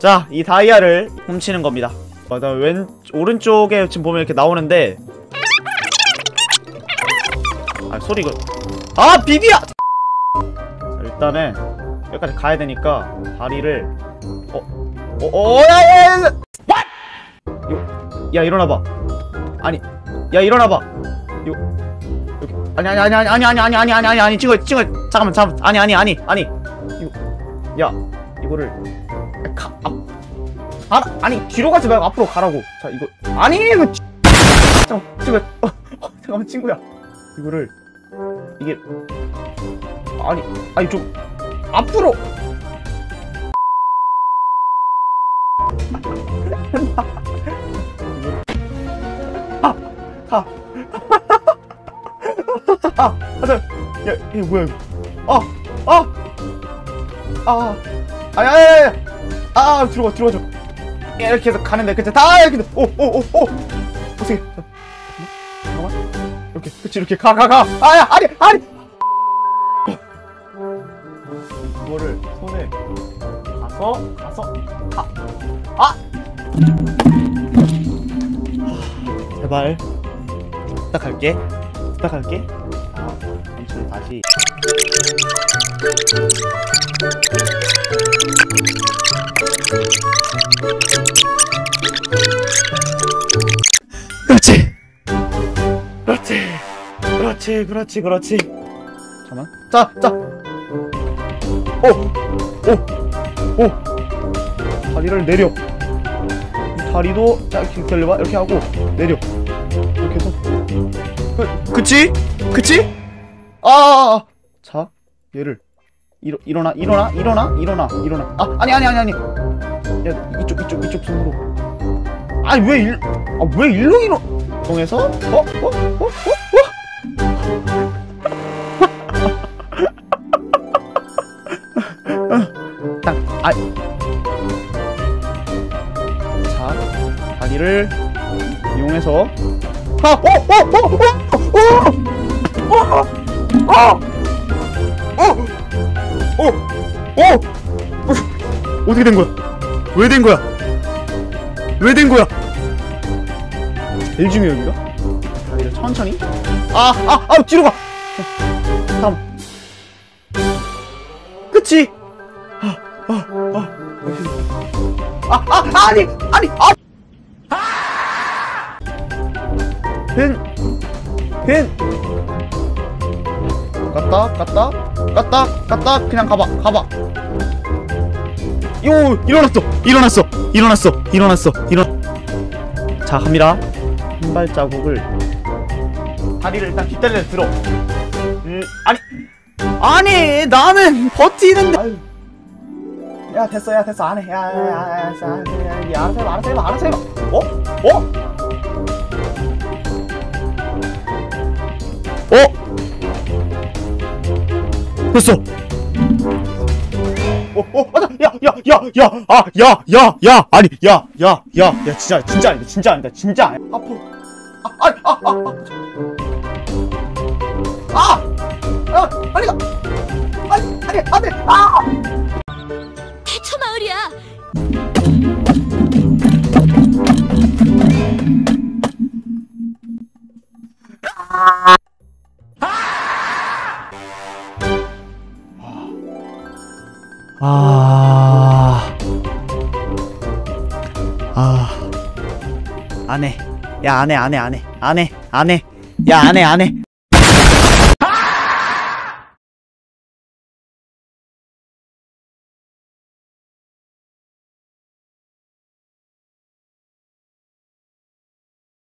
자, 이 다이아를 훔치는 겁니다. 그다음 오른쪽에 지금 보면 이렇게 나오는데, 아 소리가, 아 비비야. 일단은 여기까지 가야 되니까 다리를 야 일어나봐. 아니, 야 일어나봐. 요 이렇게. 아니 친구 잠깐만 아니 야 이거를 가. 아니 뒤로 가지 말고 앞으로 가라고. 자 이거 아니 이거 잠깐만 친구야, 이거를 이게 아니 좀 앞으로. 야, 이게 뭐야 이거? 들어가자. 이렇게 해서 가는데, 그치? 다 이렇게, 어떻게? 잠깐만, 이렇게, 그치? 이렇게 가. 아야, 아니. 이거를 손에 가서, 제발 부탁할게. 잠시만 다시. 그렇지. 잠깐만. 자. 다리를 내려. 다리도 자 이렇게 돌려봐. 이렇게 하고 내려. 이렇게 해서. 그치? 아, 자, 얘를 일어나. 아, 아니. 야, 이쪽 손으로. 아니 왜 일로 일어? 동에서 딱, 아, 자, 다리를 이용해서. 어떻게 된 거야? 왜 된 거야? 제일 중요해 여기가? 다리를 천천히. 뒤로 가. 다음. 그치? 갔다 그냥 가봐. 요 일어났어. 자 갑니다. 한 발자국을 다리를 일단 뒷다리를 들어. 아니 나는 버티는데. 아유. 야 됐어 안해. 야 알아서 해봐. 됐어. 맞아. 야. 아니, 야. 진짜 아니다. 앞으로. 빨리 가. 안돼. 태초 마을이야. 안해. 야 안해. 야 안해.